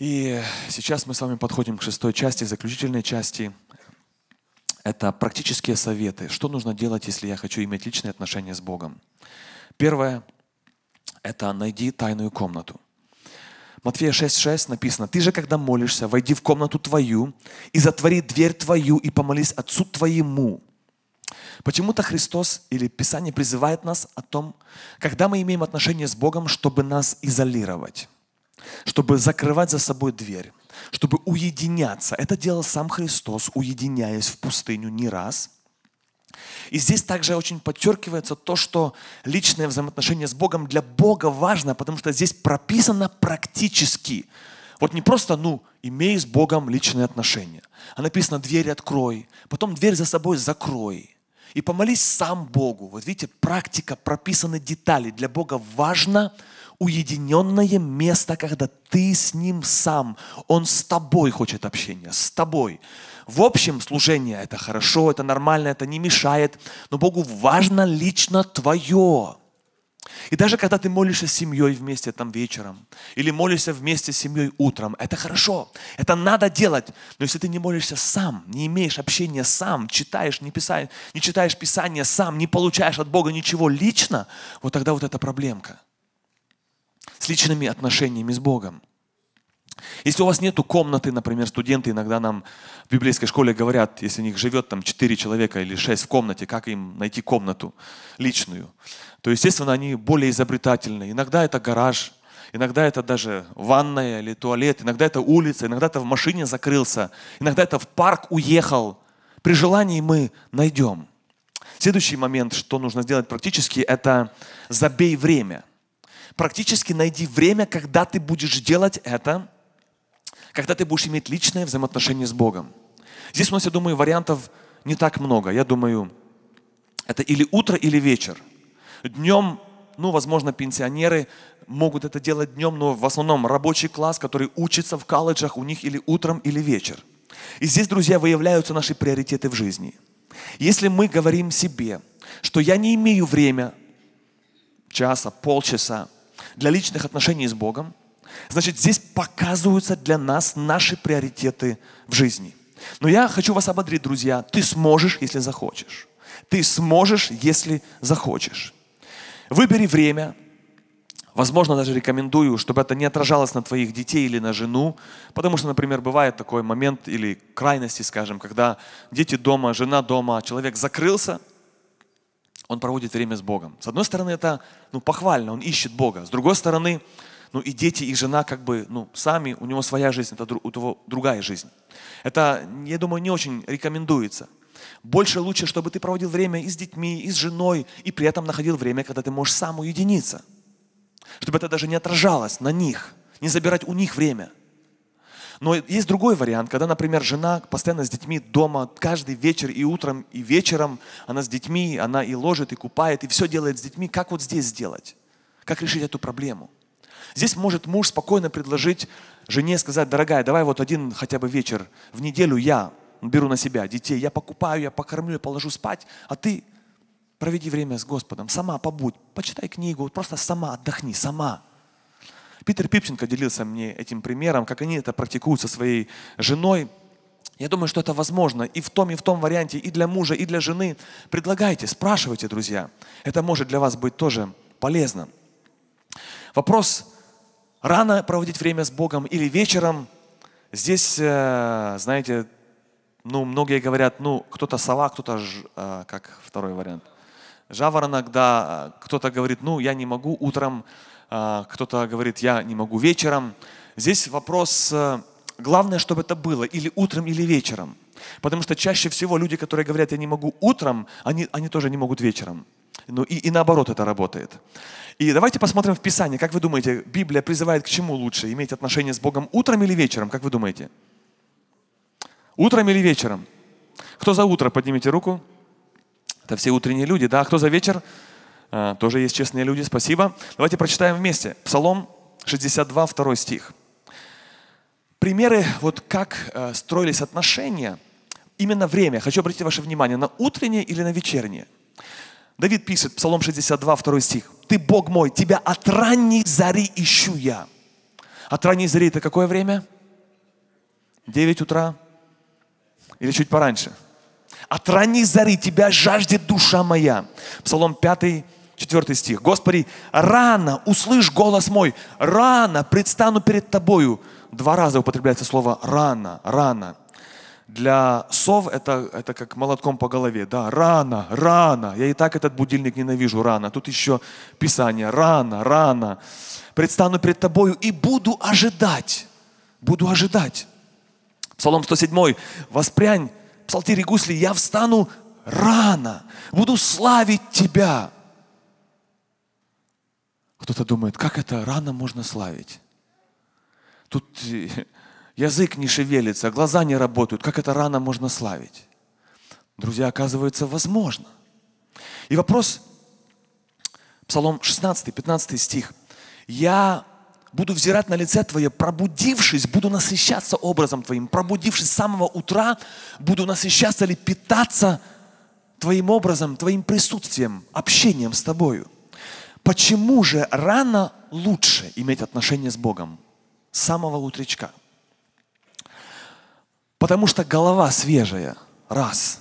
И сейчас мы с вами подходим к шестой части, заключительной части. Это практические советы. Что нужно делать, если я хочу иметь личные отношения с Богом? Первое – это найди тайную комнату. Матфея 6:6 написано: «Ты же, когда молишься, войди в комнату твою и затвори дверь твою и помолись Отцу твоему». Почему-то Христос или Писание призывает нас о том, когда мы имеем отношение с Богом, чтобы нас изолировать, чтобы закрывать за собой дверь, чтобы уединяться. Это делал сам Христос, уединяясь в пустыню не раз. И здесь также очень подчеркивается то, что личное взаимоотношение с Богом для Бога важно, потому что здесь прописано практически. Вот не просто, имей с Богом личные отношения. А написано: дверь открой, потом дверь за собой закрой. И помолись сам Богу. Вот видите, практика, прописаны детали. Для Бога важно уединенное место, когда ты с Ним сам. Он с тобой хочет общения, с тобой. В общем, служение – это хорошо, это нормально, это не мешает. Но Богу важно лично твое. И даже когда ты молишься с семьей вместе там вечером, или молишься вместе с семьей утром, это хорошо, это надо делать. Но если ты не молишься сам, не имеешь общения сам, не читаешь Писание сам, не получаешь от Бога ничего лично, вот тогда вот эта проблемка с личными отношениями с Богом. Если у вас нету комнаты, например, студенты иногда нам в библейской школе говорят, если у них живет там 4 человека или 6 в комнате, как им найти комнату личную, то, естественно, они более изобретательны. Иногда это гараж, иногда это даже ванная или туалет, иногда это улица, иногда это в машине закрылся, иногда это в парк уехал. При желании мы найдем. Следующий момент, что нужно сделать практически, это забей время. Практически найди время, когда ты будешь делать это, когда ты будешь иметь личное взаимоотношение с Богом. Здесь у нас, я думаю, вариантов не так много. Я думаю, это или утро, или вечер. Днем, возможно, пенсионеры могут это делать днем, но в основном рабочий класс, который учится в колледжах, у них или утром, или вечер. И здесь, друзья, выявляются наши приоритеты в жизни. Если мы говорим себе, что я не имею время, часа, полчаса для личных отношений с Богом, значит, здесь показываются для нас наши приоритеты в жизни. Но я хочу вас ободрить, друзья. Ты сможешь, если захочешь. Ты сможешь, если захочешь. Выбери время. Возможно, даже рекомендую, чтобы это не отражалось на твоих детей или на жену. Потому что, например, бывает такой момент или крайности, скажем, когда дети дома, жена дома, человек закрылся, он проводит время с Богом. С одной стороны, это похвально, он ищет Бога. С другой стороны, и дети, и жена сами, у него своя жизнь, это у того другая жизнь. Это, я думаю, не очень рекомендуется. Больше лучше, чтобы ты проводил время и с детьми, и с женой, и при этом находил время, когда ты можешь сам уединиться. Чтобы это даже не отражалось на них, не забирать у них время. Но есть другой вариант, когда, например, жена постоянно с детьми дома, каждый вечер и утром, и вечером, она с детьми, она и ложит, и купает, и все делает с детьми. Как вот здесь сделать? Как решить эту проблему? Здесь может муж спокойно предложить жене, сказать: дорогая, давай вот один хотя бы вечер в неделю я беру на себя детей, я покупаю, я покормлю, я положу спать, а ты проведи время с Господом, сама побудь, почитай книгу, просто сама отдохни, сама. Питер Пипченко делился мне этим примером, как они это практикуют со своей женой. Я думаю, что это возможно и в том варианте, и для мужа, и для жены. Предлагайте, спрашивайте, друзья. Это может для вас быть тоже полезно. Вопрос: рано проводить время с Богом или вечером? Здесь, знаете, многие говорят, кто-то сова, кто-то, как второй вариант, жаворонок, да, кто-то говорит, я не могу утром, кто-то говорит, я не могу вечером. Здесь вопрос, главное, чтобы это было или утром, или вечером. Потому что чаще всего люди, которые говорят, я не могу утром, они тоже не могут вечером. И наоборот это работает. И давайте посмотрим в Писании. Как вы думаете, Библия призывает к чему лучше? Иметь отношения с Богом утром или вечером? Как вы думаете? Утром или вечером? Кто за утро? Поднимите руку. Это все утренние люди, да? А кто за вечер? Тоже есть честные люди, спасибо. Давайте прочитаем вместе. Псалом 62, 2 стих. Примеры, как строились отношения, именно время. Хочу обратить ваше внимание на утреннее или на вечернее. Давид пишет, Псалом 62, 2 стих: «Ты, Бог мой, Тебя от ранней зари ищу я, От ранней зари это какое время? 9 утра? Или чуть пораньше? От ранней зари тебя жаждет душа моя. Псалом 5, 4 стих. Господи, рано услышь голос мой, рано предстану перед тобою. Два раза употребляется слово рано, рано. Для сов это как молотком по голове. Да, рано, рано. Я и так этот будильник ненавижу, рано. Тут еще Писание. Рано, рано. Предстану перед тобою и буду ожидать. Буду ожидать. Псалом 107. Воспрянь, псалтирь и гусли. Я встану рано. Буду славить тебя. Кто-то думает, как это рано можно славить? Тут... Язык не шевелится, глаза не работают. Как это рано можно славить? Друзья, оказывается, возможно. И вопрос, Псалом 16, 15 стих. «Я буду взирать на лице Твое, пробудившись, буду насыщаться образом Твоим. Пробудившись с самого утра, буду насыщаться или питаться Твоим образом, Твоим присутствием, общением с Тобою». Почему же рано лучше иметь отношение с Богом с самого утречка? Потому что голова свежая, раз.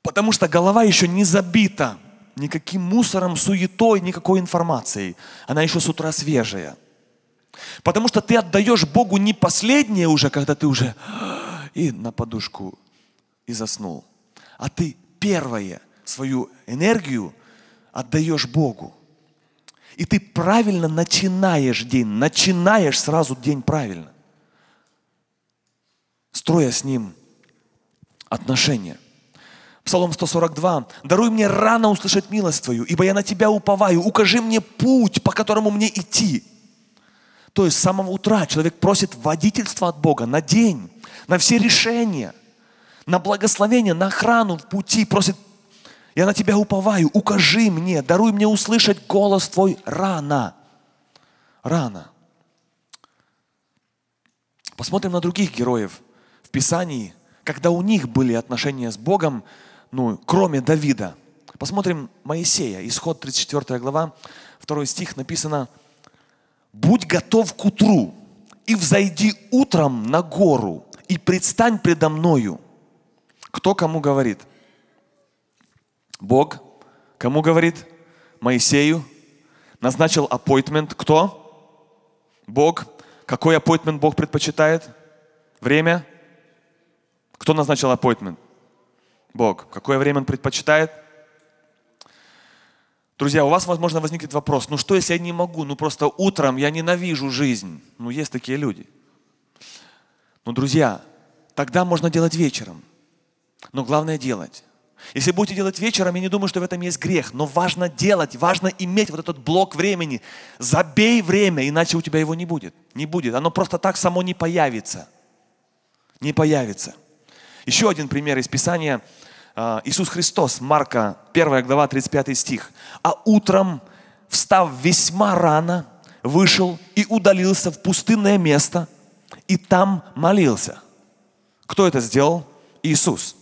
Потому что голова еще не забита никаким мусором, суетой, никакой информацией. Она еще с утра свежая. Потому что ты отдаешь Богу не последнее уже, когда ты уже и на подушку и заснул. А ты первое свою энергию отдаешь Богу. И ты правильно начинаешь день, начинаешь сразу день правильно, строя с Ним отношения. Псалом 142. «Даруй мне рано услышать милость Твою, ибо я на Тебя уповаю. Укажи мне путь, по которому мне идти». То есть с самого утра человек просит водительства от Бога на день, на все решения, на благословение, на охрану в пути. Просит: «Я на Тебя уповаю, укажи мне, даруй мне услышать голос Твой рано». Рано. Посмотрим на других героев Писании, когда у них были отношения с Богом, кроме Давида. Посмотрим Моисея, Исход 34 глава, 2 стих, написано: «Будь готов к утру, и взойди утром на гору, и предстань предо мною». Кто кому говорит? Бог. Кому говорит? Моисею. Назначил аппоинтмент. Кто? Бог. Какой аппоинтмент Бог предпочитает? Время? Кто назначил аппоинтмент? Бог. Какое время Он предпочитает? Друзья, у вас, возможно, возникнет вопрос: что если я не могу? Просто утром я ненавижу жизнь. Есть такие люди. Друзья, тогда можно делать вечером. Но главное делать. Если будете делать вечером, я не думаю, что в этом есть грех. Но важно делать, важно иметь этот блок времени. Забей время, иначе у тебя его не будет. Не будет. Оно просто так само не появится. Не появится. Еще один пример из Писания. Иисус Христос, Марка, 1 глава, 35 стих. «А утром, встав весьма рано, вышел и удалился в пустынное место, и там молился». Кто это сделал? Иисус.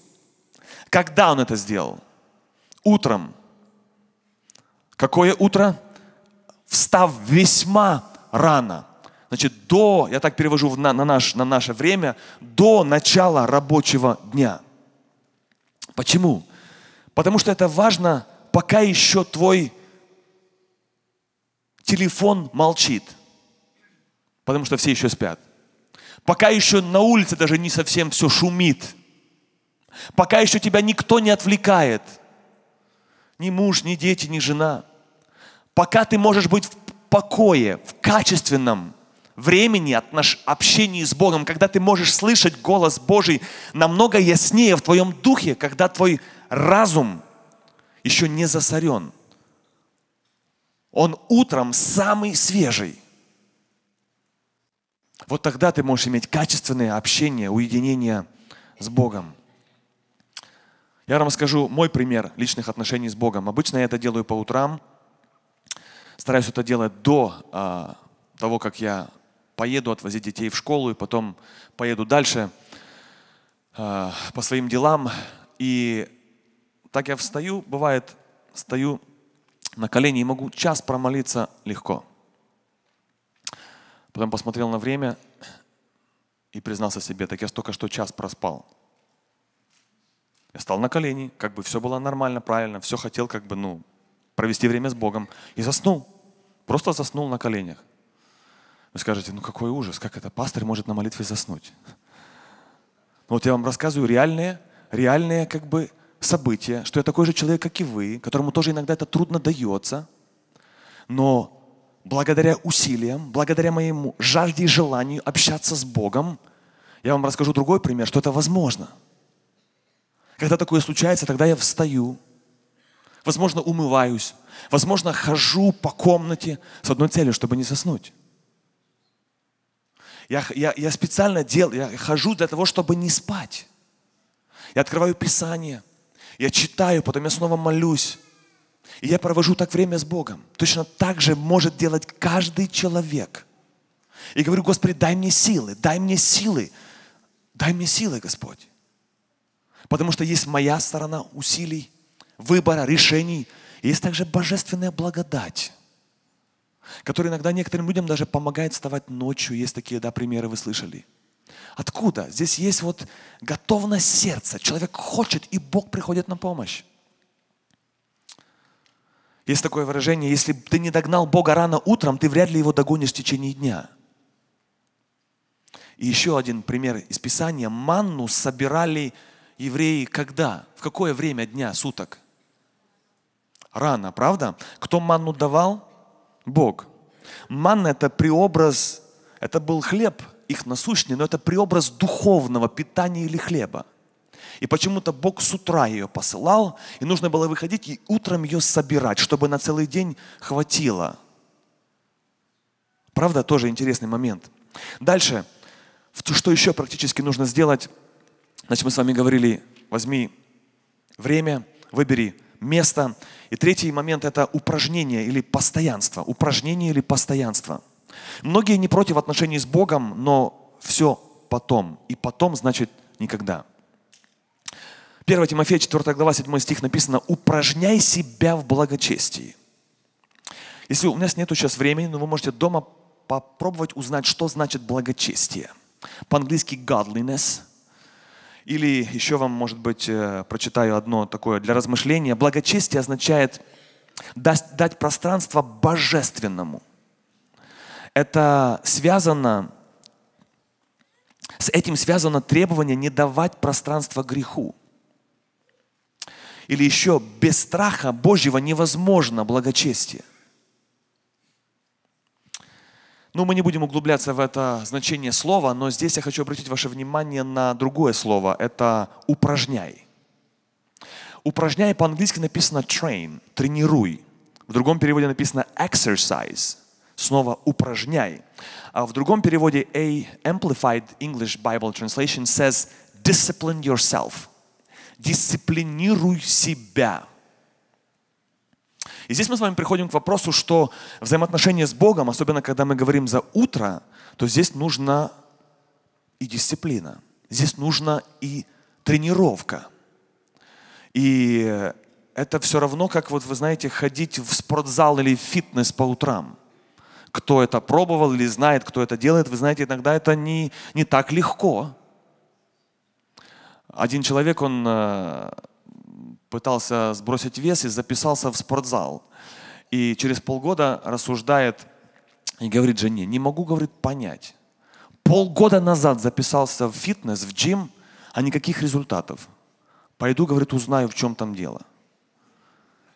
Когда Он это сделал? Утром. Какое утро? «Встав весьма рано». Значит, до, я так перевожу на наше время, до начала рабочего дня. Почему? Потому что это важно, пока еще твой телефон молчит. Потому что все еще спят. Пока еще на улице даже не совсем все шумит. Пока еще тебя никто не отвлекает. Ни муж, ни дети, ни жена. Пока ты можешь быть в покое, в качественном времени, общении с Богом, когда ты можешь слышать голос Божий намного яснее в твоем духе, когда твой разум еще не засорен. Он утром самый свежий. Вот тогда ты можешь иметь качественное общение, уединение с Богом. Я вам расскажу мой пример личных отношений с Богом. Обычно я это делаю по утрам. Стараюсь это делать до того, как я поеду отвозить детей в школу, и потом поеду дальше по своим делам. И так я встаю, бывает, стою на колени и могу час промолиться легко. Потом посмотрел на время и признался себе: так я только что час проспал. Я стал на колени, как бы все было нормально, правильно, все хотел как бы, ну, провести время с Богом. И заснул. Просто заснул на коленях. Вы скажете: ну какой ужас, как это пастырь может на молитве заснуть? Но вот я вам рассказываю реальные как бы события, что я такой же человек, как и вы, которому тоже иногда это трудно дается, но благодаря усилиям, благодаря моему жажде и желанию общаться с Богом, я вам расскажу другой пример, что это возможно. Когда такое случается, тогда я встаю, возможно, умываюсь, возможно, хожу по комнате с одной целью, чтобы не заснуть. Я специально делаю, я хожу для того, чтобы не спать. Я открываю Писание, я читаю, потом я снова молюсь. И я провожу так время с Богом. Точно так же может делать каждый человек. И говорю: Господи, дай мне силы, дай мне силы, дай мне силы, Господь. Потому что есть моя сторона усилий, выбора, решений. И есть также божественная благодать, которая иногда некоторым людям даже помогает вставать ночью. Есть такие, да, примеры вы слышали. Откуда? Здесь есть вот готовность сердца. Человек хочет, и Бог приходит на помощь. Есть такое выражение: если ты не догнал Бога рано утром, ты вряд ли его догонишь в течение дня. И еще один пример из Писания. Манну собирали евреи когда? В какое время дня, суток? Рано, правда? Кто манну давал? Бог. Манна – это преобраз, это был хлеб их насущный, но это преобраз духовного питания или хлеба. И почему-то Бог с утра ее посылал, и нужно было выходить и утром ее собирать, чтобы на целый день хватило. Правда, тоже интересный момент. Дальше, что еще практически нужно сделать? Значит, мы с вами говорили: возьми время, выбери место. И третий момент – это упражнение или постоянство. Упражнение или постоянство. Многие не против отношений с Богом, но все потом. И потом значит никогда. 1 Тимофея, 4 глава, 7 стих написано: «Упражняй себя в благочестии». Если у нас нету сейчас времени, но вы можете дома попробовать узнать, что значит благочестие. По-английски godliness. Или еще вам, может быть, прочитаю одно такое для размышления. Благочестие означает дать пространство божественному. Это связано, с этим связано требование не давать пространства греху. Или еще: без страха Божьего невозможно благочестие. Ну, мы не будем углубляться в это значение слова, но здесь я хочу обратить ваше внимание на другое слово. Это «упражняй». «Упражняй» по-английски написано «train», «тренируй». В другом переводе написано «exercise», снова «упражняй». А в другом переводе A Amplified English Bible Translation says «discipline yourself». Дисциплинируй себя. И здесь мы с вами приходим к вопросу, что взаимоотношения с Богом, особенно когда мы говорим за утро, то здесь нужна и дисциплина. Здесь нужна и тренировка. И это все равно, как вот вы знаете, ходить в спортзал или в фитнес по утрам. Кто это пробовал или знает, кто это делает, вы знаете, иногда это не так легко. Один человек, он пытался сбросить вес и записался в спортзал. И через полгода рассуждает и говорит жене: не могу, говорит, понять. Полгода назад записался в фитнес, в джим, а никаких результатов. Пойду, говорит, узнаю, в чем там дело.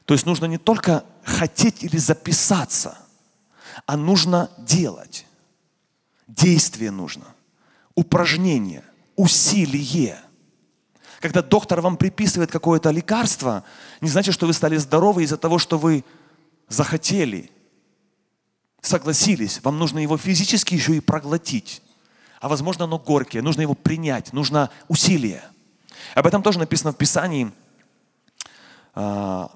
То есть нужно не только хотеть или записаться, а нужно делать. Действие нужно. Упражнение, усилие. Когда доктор вам приписывает какое-то лекарство, не значит, что вы стали здоровы из-за того, что вы захотели, согласились. Вам нужно его физически еще и проглотить. А возможно, оно горькое, нужно его принять, нужно усилие. Об этом тоже написано в Писании, 2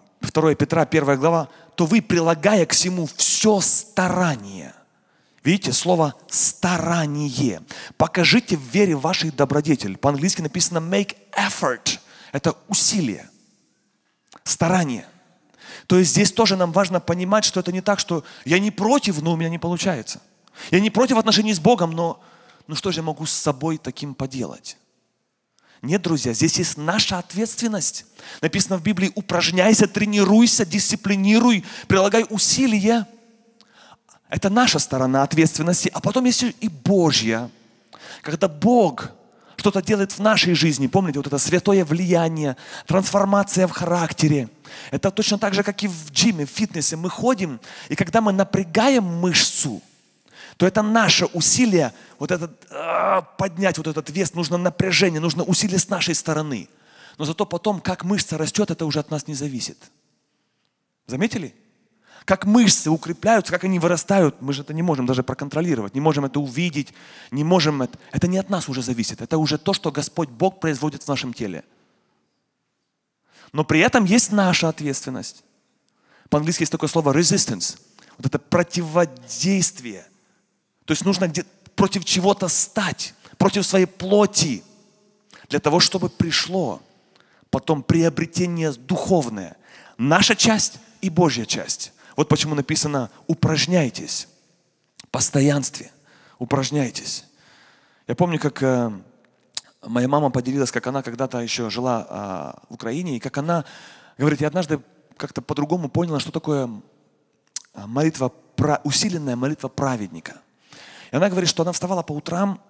Петра, 1 глава. «То вы, прилагая к всему все старание». Видите, слово «старание». «Покажите в вере вашей добродетель». По-английски написано «make effort». Это усилие, старание. То есть здесь тоже нам важно понимать, что это не так, что я не против, но у меня не получается. Я не против отношений с Богом, но ну что же я могу с собой таким поделать? Нет, друзья, здесь есть наша ответственность. Написано в Библии: упражняйся, тренируйся, дисциплинируй, прилагай усилия. Это наша сторона ответственности. А потом есть и Божья. Когда Бог что-то делает в нашей жизни, помните, вот это святое влияние, трансформация в характере. Это точно так же, как и в джиме, в фитнесе. Мы ходим, и когда мы напрягаем мышцу, то это наше усилие, вот этот, поднять вот этот вес, нужно напряжение, нужно усилие с нашей стороны. Но зато потом, как мышца растет, это уже от нас не зависит. Заметили? Как мышцы укрепляются, как они вырастают, мы же это не можем даже проконтролировать, не можем это увидеть, не можем это. Это не от нас уже зависит, это уже то, что Господь Бог производит в нашем теле. Но при этом есть наша ответственность. По-английски есть такое слово resistance, вот это противодействие. То есть нужно против чего-то стать, против своей плоти, для того, чтобы пришло потом приобретение духовное. Наша часть и Божья часть. Вот почему написано: упражняйтесь, в постоянстве, упражняйтесь. Я помню, как моя мама поделилась, как она когда-то еще жила в Украине, и как она, говорит, я однажды как-то по-другому поняла, что такое молитва, усиленная молитва праведника. И она говорит, что она вставала по утрам.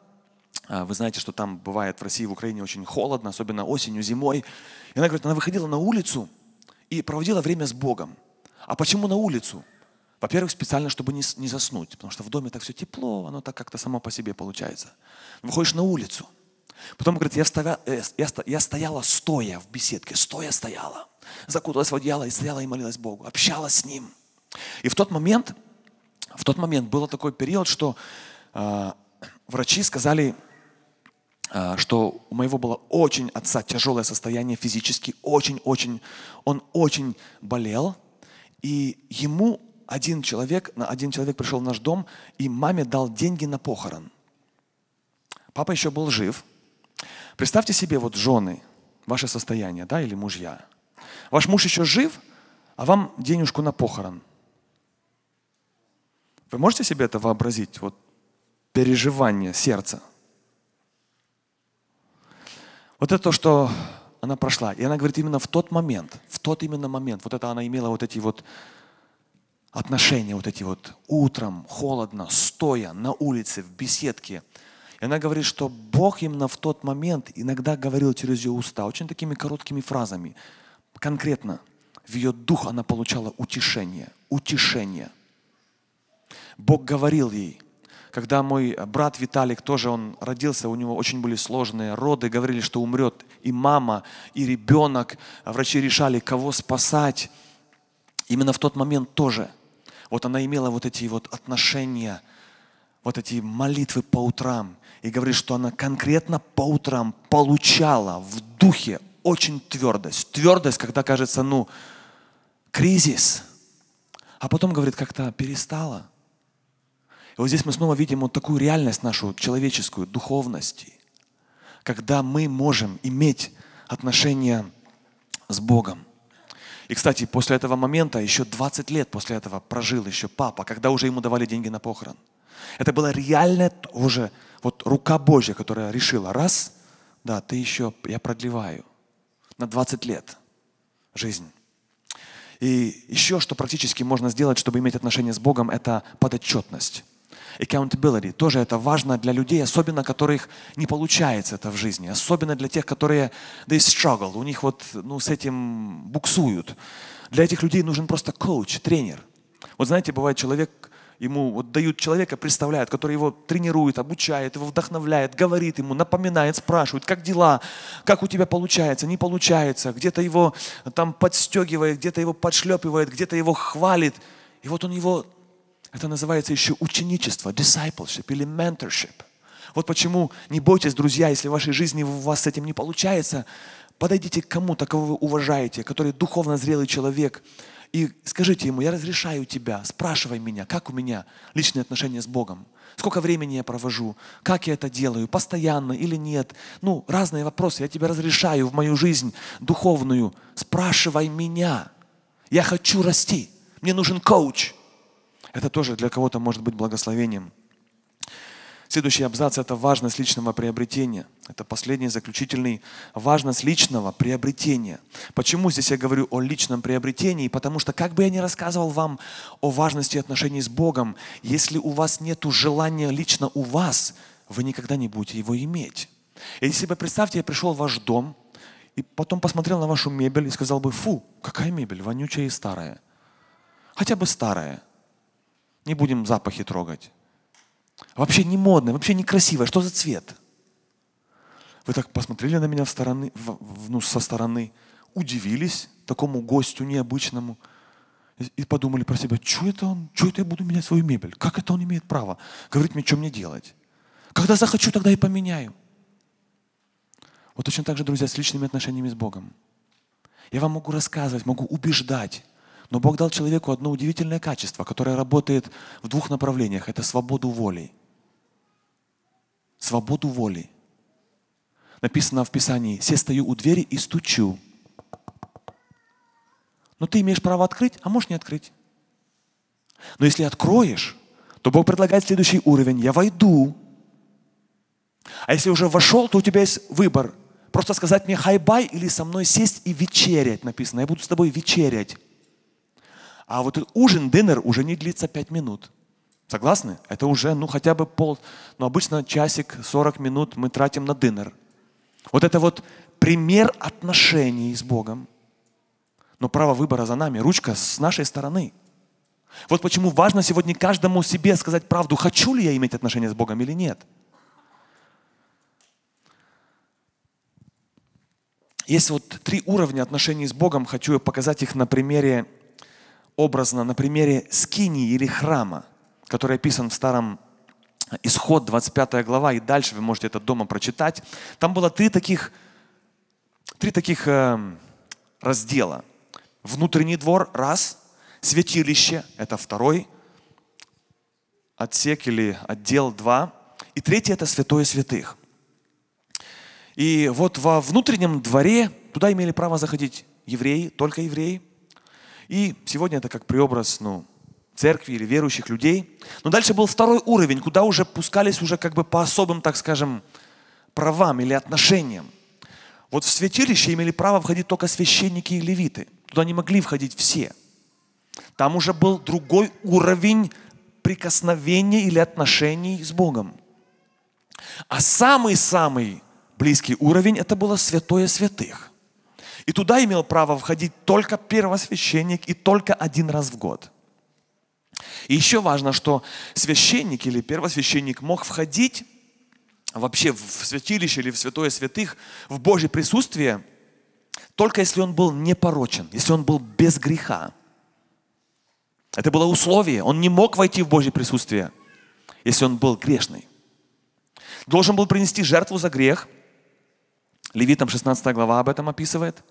Вы знаете, что там бывает в России, в Украине очень холодно, особенно осенью, зимой. И она говорит, она выходила на улицу и проводила время с Богом. А почему на улицу? Во-первых, специально, чтобы не заснуть. Потому что в доме так все тепло, оно так как-то само по себе получается. Выходишь на улицу. Потом, говорит, я стояла стоя в беседке, стоя стояла. Закуталась в одеяло и стояла и молилась Богу, общалась с Ним. И в тот момент был такой период, что врачи сказали, что у моего было очень отца тяжелое состояние физически, он очень болел. И ему один человек пришел в наш дом и маме дал деньги на похорон. Папа еще был жив. Представьте себе, вот жены, ваше состояние, да, или мужья. Ваш муж еще жив, а вам денежку на похорон. Вы можете себе это вообразить? Вот переживание сердца. Вот это то, что она прошла. И она говорит, именно в тот именно момент, вот это она имела вот эти вот отношения, вот эти вот утром, холодно, стоя, на улице, в беседке. И она говорит, что Бог именно в тот момент иногда говорил через ее уста, очень такими короткими фразами. Конкретно в ее дух она получала утешение. Бог говорил ей, когда мой брат Виталик тоже, он родился, у него очень были сложные роды, говорили, что умрет и мама, и ребенок, врачи решали, кого спасать. Именно в тот момент тоже. Вот она имела вот эти вот отношения, вот эти молитвы по утрам. И говорит, что она конкретно по утрам получала в духе очень твердость. Твердость, когда кажется, кризис. А потом, говорит, как-то перестала. И вот здесь мы снова видим вот такую реальность нашу, человеческую, духовности, когда мы можем иметь отношения с Богом. И, кстати, после этого момента, еще 20 лет после этого прожил еще папа, когда уже ему давали деньги на похорон. Это была реальная уже вот рука Божья, которая решила, раз, да, ты еще, я продлеваю на 20 лет жизнь. И еще, что практически можно сделать, чтобы иметь отношения с Богом, это подотчетность. Accountability. Тоже это важно для людей, особенно которых не получается это в жизни. Особенно для тех, которые they struggle, у них вот с этим буксуют. Для этих людей нужен просто коуч, тренер. Вот знаете, бывает человек, ему вот дают человека, представляют, который его тренирует, обучает, его вдохновляет, говорит ему, напоминает, спрашивает, как дела, как у тебя получается, не получается, где-то его там подстегивает, где-то его подшлепывает, где-то его хвалит. И вот он его, это называется еще ученичество, discipleship или mentorship. Вот почему не бойтесь, друзья, если в вашей жизни у вас с этим не получается, подойдите к кому-то, кого вы уважаете, который духовно зрелый человек, и скажите ему, я разрешаю тебя, спрашивай меня, как у меня личные отношения с Богом, сколько времени я провожу, как я это делаю, постоянно или нет. Разные вопросы, я тебя разрешаю в мою жизнь духовную, спрашивай меня, я хочу расти, мне нужен коуч. Это тоже для кого-то может быть благословением Следующий абзац – это важность личного приобретения. Это последний, заключительный. Важность личного приобретения. Почему здесь я говорю о личном приобретении? Потому что, как бы я ни рассказывал вам о важности отношений с Богом, если у вас нет желания лично у вас, вы никогда не будете его иметь. И если бы, представьте, я пришел в ваш дом, и потом посмотрел на вашу мебель и сказал бы: фу, какая мебель, вонючая и старая. Хотя бы старая. Не будем запахи трогать. Вообще не модная, вообще некрасивая. Что за цвет? Вы так посмотрели на меня со стороны, удивились такому гостю необычному и подумали про себя: что это я буду менять свою мебель? Как это он имеет право говорить мне, что мне делать? Когда захочу, тогда и поменяю. Вот точно так же, друзья, с личными отношениями с Богом. Я вам могу рассказывать, могу убеждать, но Бог дал человеку одно удивительное качество, которое работает в двух направлениях. Это свободу воли. Свободу воли. Написано в Писании: «Се стою у двери и стучу». Но ты имеешь право открыть, а можешь не открыть. Но если откроешь, то Бог предлагает следующий уровень: «Я войду». А если уже вошел, то у тебя есть выбор. Просто сказать мне хай-бай или со мной сесть и вечерять. Написано: я буду с тобой вечерять. А вот ужин, динер уже не длится 5 минут. Согласны? Это уже, хотя бы обычно часик, 40 минут мы тратим на динер. Вот это пример отношений с Богом. Но право выбора за нами, ручка с нашей стороны. Вот почему важно сегодня каждому себе сказать правду, хочу ли я иметь отношения с Богом или нет. Есть 3 уровня отношений с Богом. Хочу показать их на примере, образно, на примере скинии или храма, который описан в старом Исход, 25 глава, и дальше вы можете это дома прочитать. Там было 3 таких раздела. Внутренний двор – раз, святилище – это 2, отсек или отдел – 2, и 3 – это святое святых. И во внутреннем дворе туда имели право заходить евреи, только евреи. И сегодня это как преобраз церкви или верующих людей. Но дальше был 2 уровень, куда уже пускались уже как бы по особым, так скажем, правам или отношениям. В святилище имели право входить только священники и левиты. Туда не могли входить все. Там уже был другой уровень прикосновения или отношений с Богом. А самый-самый близкий уровень – это было святое святых. И туда имел право входить только первосвященник и только 1 раз в год. И еще важно, что священник или первосвященник мог входить вообще в святилище или в святое святых, в Божье присутствие, только если он был непорочен, если он был без греха. Это было условие. Он не мог войти в Божье присутствие, если он был грешный. Должен был принести жертву за грех. Левитам 16 глава об этом описывает.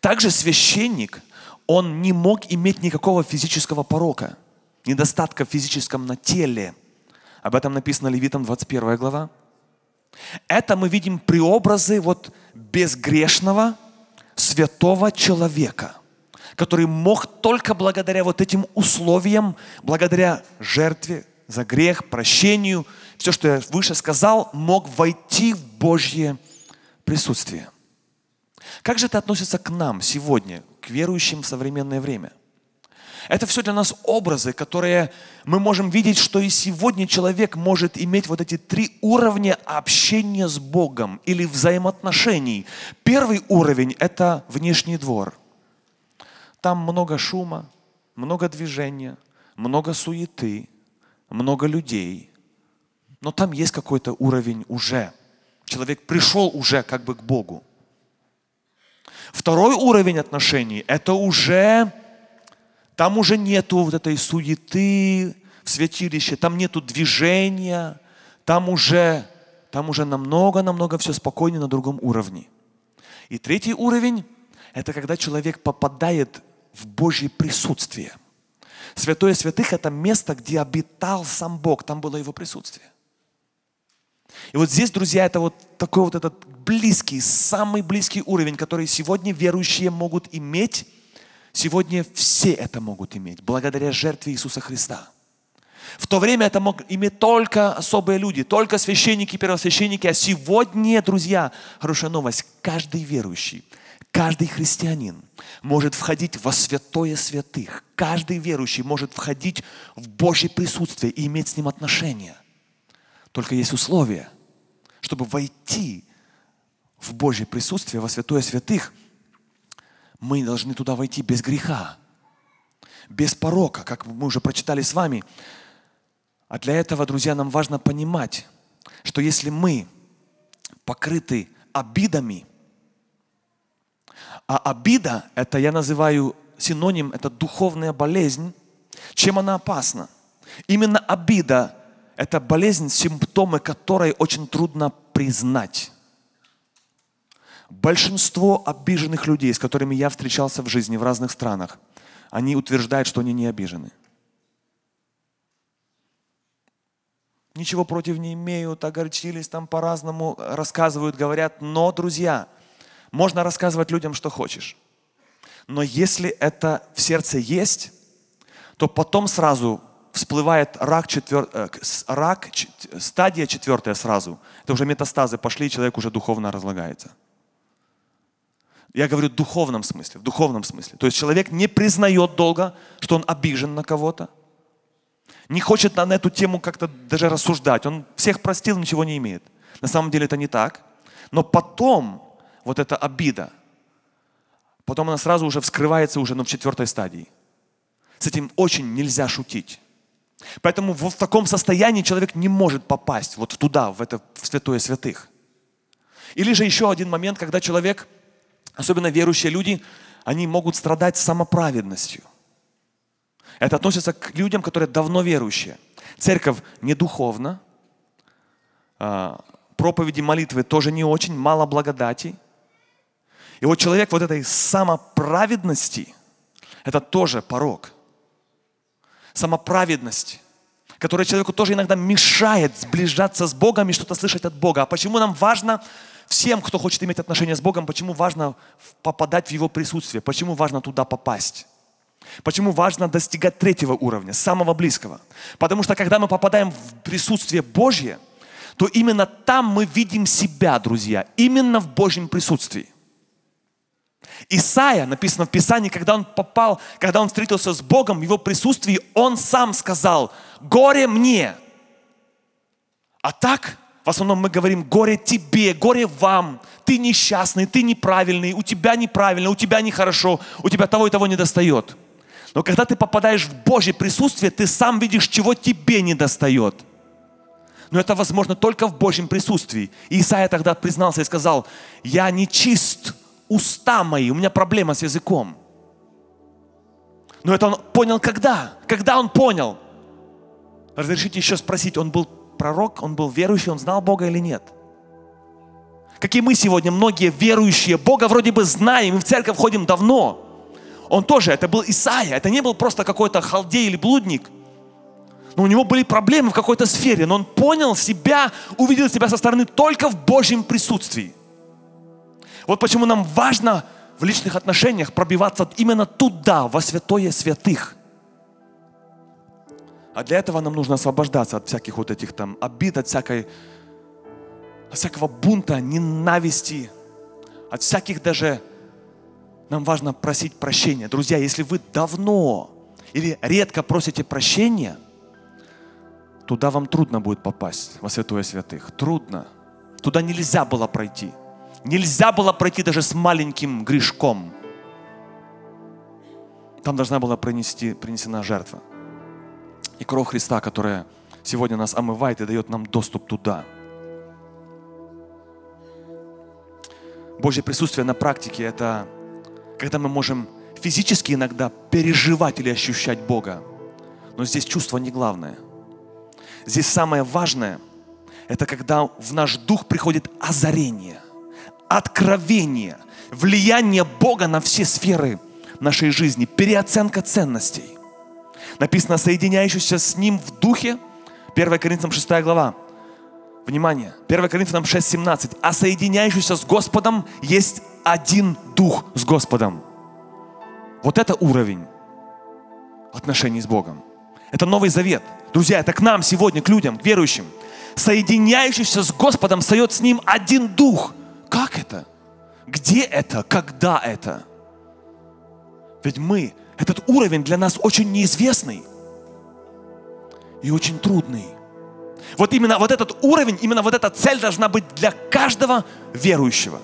Также священник, он не мог иметь никакого физического порока, недостатка в физическом на теле. Об этом написано Левитам 21 глава. Это мы видим преобразы безгрешного, святого человека, который мог только благодаря этим условиям, благодаря жертве за грех, прощению, все, что я выше сказал, мог войти в Божье присутствие. Как же это относится к нам сегодня, к верующим в современное время? Это все для нас образы, которые мы можем видеть, что и сегодня человек может иметь эти 3 уровня общения с Богом или взаимоотношений. Первый уровень – это внешний двор. Там много шума, много движения, много суеты, много людей. Но там есть какой-то уровень уже. Человек пришел уже как бы к Богу. Второй уровень отношений – это уже… Там уже нету этой суеты в святилище, там нету движения, там уже намного-намного все спокойнее на другом уровне. И третий уровень – это когда человек попадает в Божье присутствие. Святое святых – это место, где обитал сам Бог, там было его присутствие. И здесь, друзья, это такой этот близкий, самый близкий уровень, который сегодня верующие могут иметь. Сегодня все это могут иметь, благодаря жертве Иисуса Христа. В то время это мог иметь только особые люди, только священники, первосвященники. А сегодня, друзья, хорошая новость. Каждый верующий, каждый христианин может входить во святое святых. Каждый верующий может входить в Божье присутствие и иметь с ним отношения. Только есть условия, чтобы войти в Божье присутствие, во святое святых. Мы должны туда войти без греха, без порока, как мы уже прочитали с вами. А для этого, друзья, нам важно понимать, что если мы покрыты обидами, а обида, это я называю синоним, это духовная болезнь, чем она опасна? Именно обида – это болезнь, симптомы которой очень трудно признать. Большинство обиженных людей, с которыми я встречался в жизни в разных странах, они утверждают, что они не обижены. Ничего против не имеют, огорчились, там по-разному рассказывают, говорят. Но, друзья, можно рассказывать людям, что хочешь. Но если это в сердце есть, то потом сразу всплывает рак, стадия четвертая сразу. Это уже метастазы пошли, и человек уже духовно разлагается. Я говорю в духовном смысле, в духовном смысле. То есть человек не признает долго, что он обижен на кого-то, не хочет на эту тему как-то даже рассуждать. Он всех простил, ничего не имеет. На самом деле это не так. Но потом вот эта обида, потом она сразу уже вскрывается уже, в четвертой стадии. С этим очень нельзя шутить. Поэтому вот в таком состоянии человек не может попасть вот туда, в святое святых. Или же еще один момент, когда человек... Особенно верующие люди, они могут страдать самоправедностью. Это относится к людям, которые давно верующие. Церковь не духовна, проповеди, молитвы тоже не очень, мало благодати. И вот человек вот этой самоправедности, это тоже порок. Самоправедность, которая человеку тоже иногда мешает сближаться с Богом и что-то слышать от Бога. А почему нам важно... Всем, кто хочет иметь отношения с Богом, почему важно попадать в Его присутствие? Почему важно туда попасть? Почему важно достигать третьего уровня, самого близкого? Потому что, когда мы попадаем в присутствие Божье, то именно там мы видим себя, друзья, именно в Божьем присутствии. Исайя, написано в Писании, когда он встретился с Богом в Его присутствии, он сам сказал: «Горе мне!» А так... В основном мы говорим: горе тебе, горе вам, ты несчастный, ты неправильный, у тебя неправильно, у тебя нехорошо, у тебя того и того недостает. Но когда ты попадаешь в Божье присутствие, ты сам видишь, чего тебе недостает. Но это возможно только в Божьем присутствии. И Исайя тогда признался и сказал: я нечист, уста мои, у меня проблема с языком. Но это он понял когда? Когда он понял? Разрешите еще спросить, он был пророк, он был верующий, он знал Бога или нет? Как и мы сегодня, многие верующие Бога вроде бы знаем, и в церковь ходим давно. Он тоже, это был Исайя, это не был просто какой-то халдей или блудник. Но у него были проблемы в какой-то сфере, но он понял себя, увидел себя со стороны только в Божьем присутствии. Вот почему нам важно в личных отношениях пробиваться именно туда, во святое святых. А для этого нам нужно освобождаться от всяких вот этих там обид, от всякого бунта, ненависти, от всяких даже... Нам важно просить прощения. Друзья, если вы давно или редко просите прощения, туда вам трудно будет попасть, во святое святых. Трудно. Туда нельзя было пройти. Нельзя было пройти даже с маленьким грешком. Там должна была принесена жертва. И кровь Христа, которая сегодня нас омывает и дает нам доступ туда. Божье присутствие на практике – это когда мы можем физически иногда переживать или ощущать Бога. Но здесь чувство не главное. Здесь самое важное – это когда в наш дух приходит озарение, откровение, влияние Бога на все сферы нашей жизни, переоценка ценностей. Написано: соединяющийся с Ним в Духе, 1 Коринфянам 6 глава. Внимание, 1 Коринфянам 6, 17. А соединяющийся с Господом есть один Дух с Господом. Вот это уровень отношений с Богом. Это Новый Завет. Друзья, это к нам сегодня, к людям, к верующим. Соединяющийся с Господом встает с Ним один Дух. Как это? Где это? Когда это? Ведь мы, этот уровень для нас очень неизвестный и очень трудный. Вот именно вот этот уровень, именно вот эта цель должна быть для каждого верующего.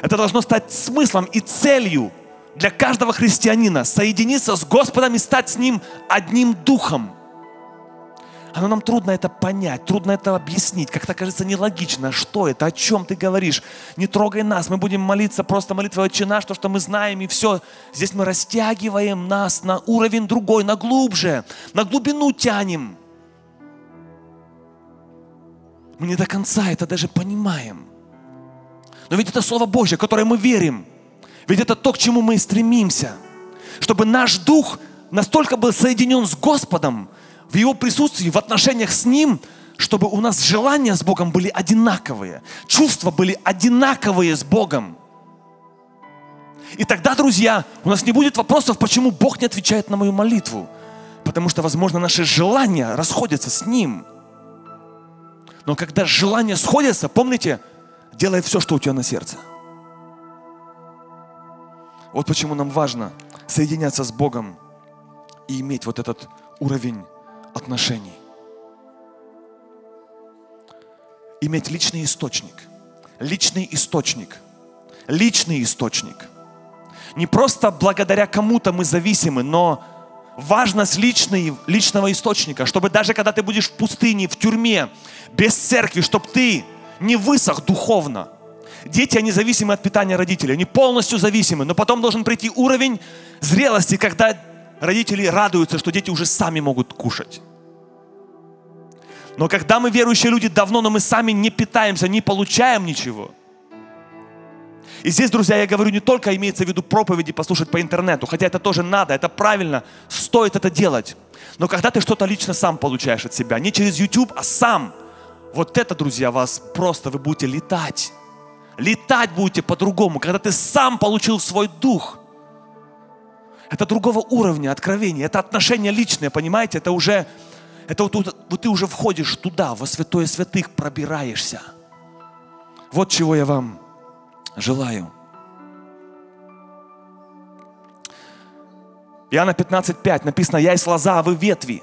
Это должно стать смыслом и целью для каждого христианина. Соединиться с Господом и стать с Ним одним Духом. Оно нам трудно это понять, трудно это объяснить. Как-то кажется нелогично, что это, о чем ты говоришь. Не трогай нас, мы будем молиться просто молитвой «Отче наш», то, что мы знаем, и все. Здесь мы растягиваем нас на уровень другой, на глубже, на глубину тянем. Мы не до конца это даже понимаем. Но ведь это Слово Божье, которое мы верим. Ведь это то, к чему мы и стремимся. Чтобы наш дух настолько был соединен с Господом, в Его присутствии, в отношениях с Ним, чтобы у нас желания с Богом были одинаковые, чувства были одинаковые с Богом. И тогда, друзья, у нас не будет вопросов, почему Бог не отвечает на мою молитву. Потому что, возможно, наши желания расходятся с Ним. Но когда желания сходятся, помните, делай все, что у тебя на сердце. Вот почему нам важно соединяться с Богом и иметь вот этот уровень отношений. Иметь личный источник. Личный источник. Личный источник. Не просто благодаря кому-то мы зависимы, но важность личного источника, чтобы даже когда ты будешь в пустыне, в тюрьме, без церкви, чтобы ты не высох духовно. Дети, они зависимы от питания родителей, они полностью зависимы, но потом должен прийти уровень зрелости, когда родители радуются, что дети уже сами могут кушать. Но когда мы верующие люди давно, но мы сами не питаемся, не получаем ничего. И здесь, друзья, я говорю, не только имеется в виду проповеди послушать по интернету, хотя это тоже надо, это правильно, стоит это делать. Но когда ты что-то лично сам получаешь от себя, не через YouTube, а сам, вот это, друзья, вас просто, вы будете летать. Летать будете по-другому, когда ты сам получил свой дух. Это другого уровня откровения, это отношения личные, понимаете? Это ты уже входишь туда, во святое святых пробираешься. Вот чего я вам желаю. Иоанна 15:5 написано: «Я есть лоза, а вы ветви.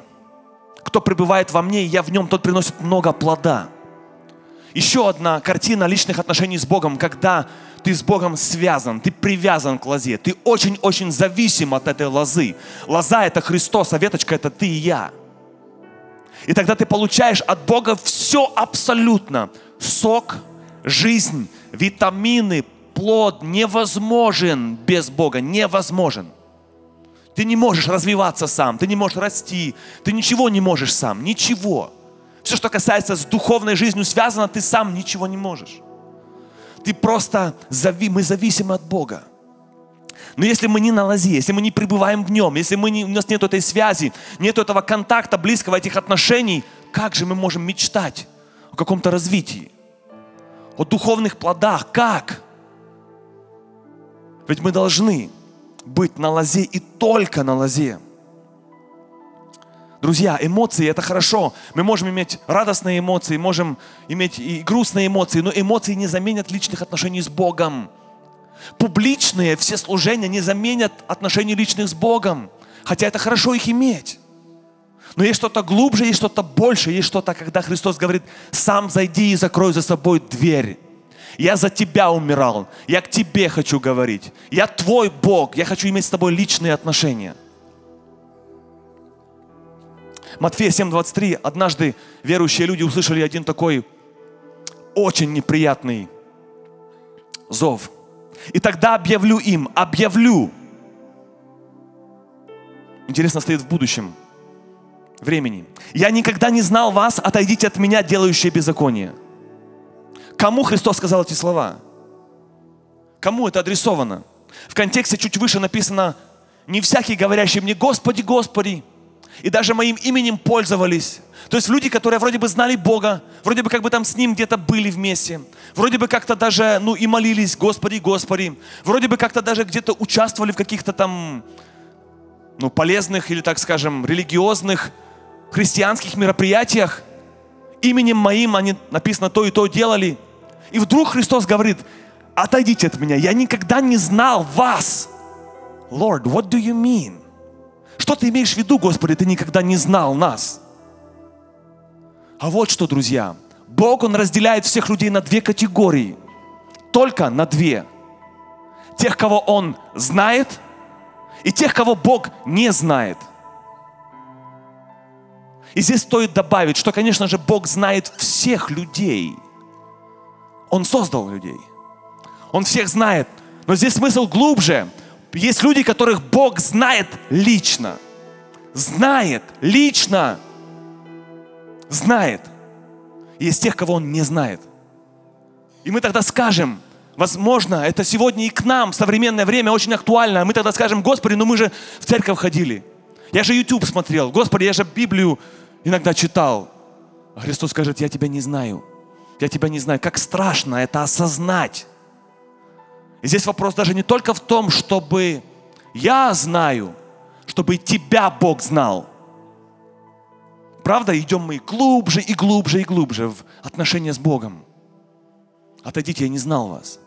Кто пребывает во мне, и я в нем, тот приносит много плода». Еще одна картина личных отношений с Богом, когда ты с Богом связан, ты привязан к лозе, ты очень-очень зависим от этой лозы. Лоза — это Христос, а веточка — это ты и я. И тогда ты получаешь от Бога все абсолютно. Сок, жизнь, витамины, плод невозможен без Бога, невозможен. Ты не можешь развиваться сам, ты не можешь расти, ты ничего не можешь сам, ничего. Все, что касается с духовной жизнью связано, ты сам ничего не можешь. Ты просто, мы зависимы от Бога. Но если мы не на лозе, если мы не пребываем в Нем, если у нас нет этой связи, нет этого контакта близкого, этих отношений, как же мы можем мечтать о каком-то развитии? О духовных плодах? Как? Ведь мы должны быть на лозе и только на лозе. Друзья, эмоции — это хорошо. Мы можем иметь радостные эмоции, можем иметь и грустные эмоции, но эмоции не заменят личных отношений с Богом. Публичные все служения не заменят отношений личных с Богом. Хотя это хорошо их иметь. Но есть что-то глубже, есть что-то больше, есть что-то, когда Христос говорит: «Сам зайди и закрой за собой дверь. Я за тебя умирал, я к тебе хочу говорить. Я твой Бог, я хочу иметь с тобой личные отношения». Матфея 7:23. Однажды верующие люди услышали один такой очень неприятный зов. «И тогда объявлю им, объявлю». Интересно, стоит в будущем времени. «Я никогда не знал вас, отойдите от меня, делающие беззаконие». Кому Христос сказал эти слова? Кому это адресовано? В контексте чуть выше написано: «Не всякий, говорящий мне: Господи, Господи, и даже моим именем пользовались». То есть люди, которые вроде бы знали Бога, вроде бы как бы там с Ним где-то были вместе, вроде бы как-то даже, и молились: Господи, Господи, вроде бы как-то даже где-то участвовали в каких-то там ну, полезных или, так скажем, религиозных, христианских мероприятиях. Именем моим они, написано, то и то делали. И вдруг Христос говорит: отойдите от меня, я никогда не знал вас. Lord, what do you mean? Что ты имеешь в виду, Господи, ты никогда не знал нас? А вот что, друзья, Бог, Он разделяет всех людей на две категории. Только на две. Тех, кого Он знает, и тех, кого Бог не знает. И здесь стоит добавить, что, конечно же, Бог знает всех людей. Он создал людей. Он всех знает. Но здесь смысл глубже. Есть люди, которых Бог знает лично. Знает лично. Знает. Есть тех, кого Он не знает. И мы тогда скажем, возможно, это сегодня и к нам в современное время очень актуально. Мы тогда скажем: Господи, ну мы же в церковь ходили. Я же YouTube смотрел. Господи, я же Библию иногда читал. А Христос скажет: я тебя не знаю. Я тебя не знаю. Как страшно это осознать. И здесь вопрос даже не только в том, чтобы я знаю, чтобы и тебя Бог знал. Правда, идем мы глубже и глубже и глубже в отношения с Богом. Отойдите, я не знал вас.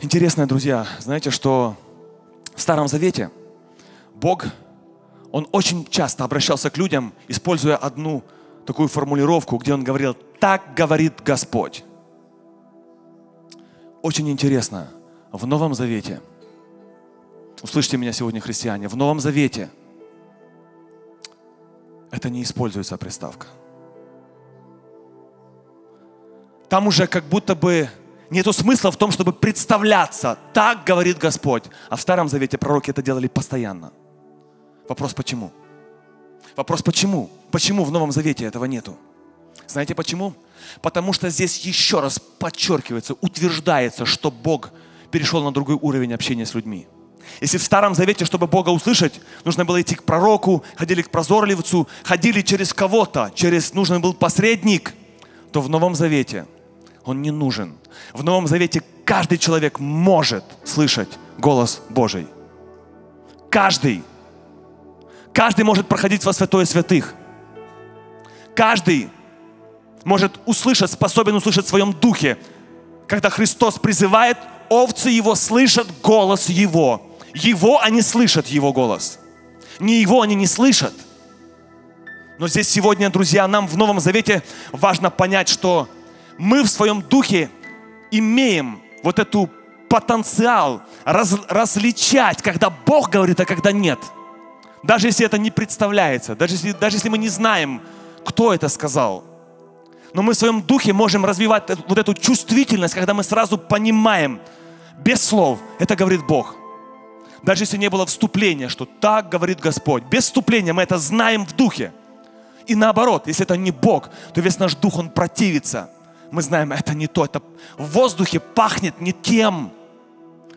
Интересно, друзья, знаете, что в Старом Завете Бог, Он очень часто обращался к людям, используя одну такую формулировку, где Он говорил: так говорит Господь. Очень интересно, в Новом Завете, услышьте меня сегодня, христиане, в Новом Завете это не используется приставка. Там уже как будто бы нету смысла в том, чтобы представляться. Так говорит Господь. А в Старом Завете пророки это делали постоянно. Вопрос: почему? Вопрос: почему? Почему в Новом Завете этого нету? Знаете почему? Потому что здесь еще раз подчеркивается, утверждается, что Бог перешел на другой уровень общения с людьми. Если в Старом Завете, чтобы Бога услышать, нужно было идти к пророку, ходили к прозорливцу, ходили через кого-то, через нужен был посредник, то в Новом Завете он не нужен. В Новом Завете каждый человек может слышать голос Божий. Каждый. Каждый может проходить во святое святых. Каждый может услышать, способен услышать в своем духе. Когда Христос призывает, овцы Его слышат голос Его. Его они слышат, Его голос. Не Его они не слышат. Но здесь сегодня, друзья, нам в Новом Завете важно понять, что мы в своем духе имеем вот эту потенциал различать, когда Бог говорит, а когда нет. Даже если это не представляется, даже если мы не знаем, кто это сказал. Но мы в своем духе можем развивать вот эту чувствительность, когда мы сразу понимаем, без слов, это говорит Бог. Даже если не было вступления, что так говорит Господь. Без вступления мы это знаем в духе. И наоборот, если это не Бог, то весь наш дух, он противится. Мы знаем, это не то, это в воздухе пахнет не тем.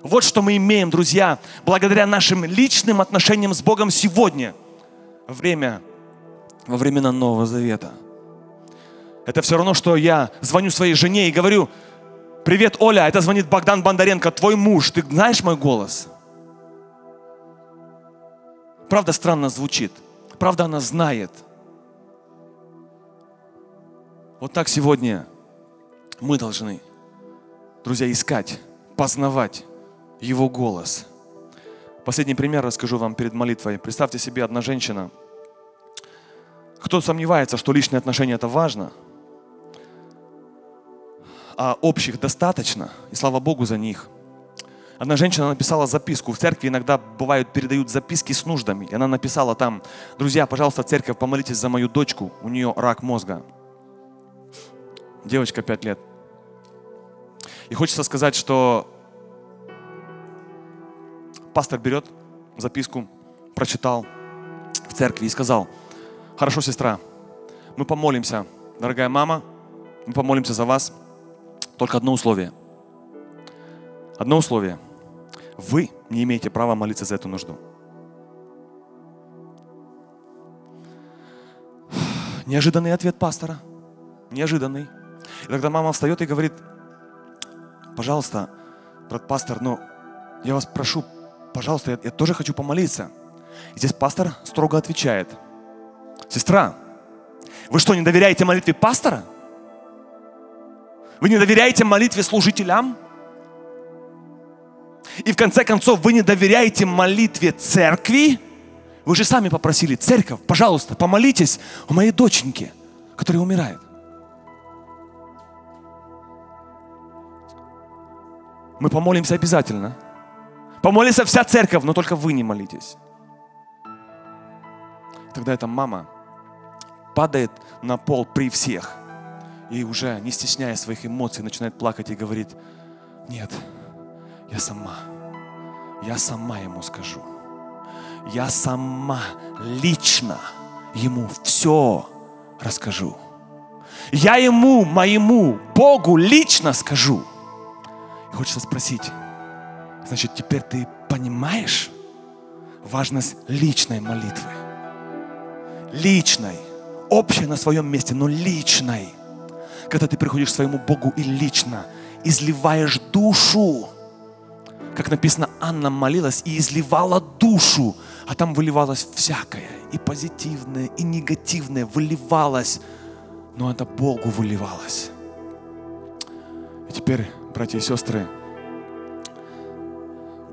Вот что мы имеем, друзья, благодаря нашим личным отношениям с Богом сегодня. Во времена Нового Завета. Это все равно, что я звоню своей жене и говорю: привет, Оля, это звонит Богдан Бондаренко, твой муж, ты знаешь мой голос? Правда, странно звучит. Правда, она знает. Вот так сегодня мы должны, друзья, искать, познавать Его голос. Последний пример расскажу вам перед молитвой. Представьте себе, одна женщина. Кто сомневается, что личные отношения это важно, а общих достаточно, и слава Богу за них. Одна женщина написала записку. В церкви иногда бывают, передают записки с нуждами. И она написала там: друзья, пожалуйста, церковь, помолитесь за мою дочку, у нее рак мозга. Девочка 5 лет. И хочется сказать, что пастор берет записку, прочитал в церкви и сказал: хорошо, сестра, мы помолимся, дорогая мама, мы помолимся за вас. Только одно условие. Одно условие. Вы не имеете права молиться за эту нужду. Неожиданный ответ пастора. Неожиданный. И тогда мама встает и говорит: пожалуйста, брат пастор, но я вас прошу, пожалуйста, я тоже хочу помолиться. И здесь пастор строго отвечает: сестра, вы что, не доверяете молитве пастора? Вы не доверяете молитве служителям? И в конце концов, вы не доверяете молитве церкви? Вы же сами попросили: церковь, пожалуйста, помолитесь о моей доченьке, которая умирает. Мы помолимся обязательно. Помолится вся церковь, но только вы не молитесь. Тогда эта мама падает на пол при всех и, уже не стесняя своих эмоций, начинает плакать и говорит: нет, я сама ему скажу. Я сама лично ему все расскажу. Я ему, моему Богу, лично скажу. И хочется спросить: значит, теперь ты понимаешь важность личной молитвы? Личной. Общей на своем месте, но личной. Когда ты приходишь к своему Богу и лично изливаешь душу. Как написано, Анна молилась и изливала душу, а там выливалось всякое, и позитивное, и негативное выливалось, но это Богу выливалось. И теперь, братья и сестры,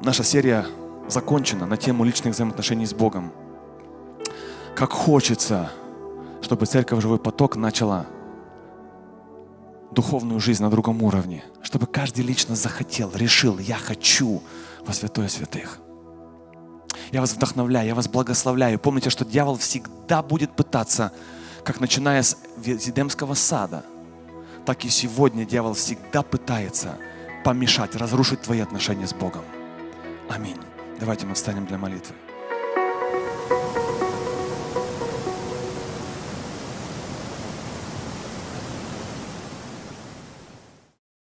наша серия закончена на тему личных взаимоотношений с Богом. Как хочется, чтобы церковь «Живой поток» начала духовную жизнь на другом уровне, чтобы каждый лично захотел, решил: я хочу во святое святых. Я вас вдохновляю, я вас благословляю. Помните, что дьявол всегда будет пытаться, как начиная с Эдемского сада, так и сегодня дьявол всегда пытается помешать, разрушить твои отношения с Богом. Аминь. Давайте мы встанем для молитвы.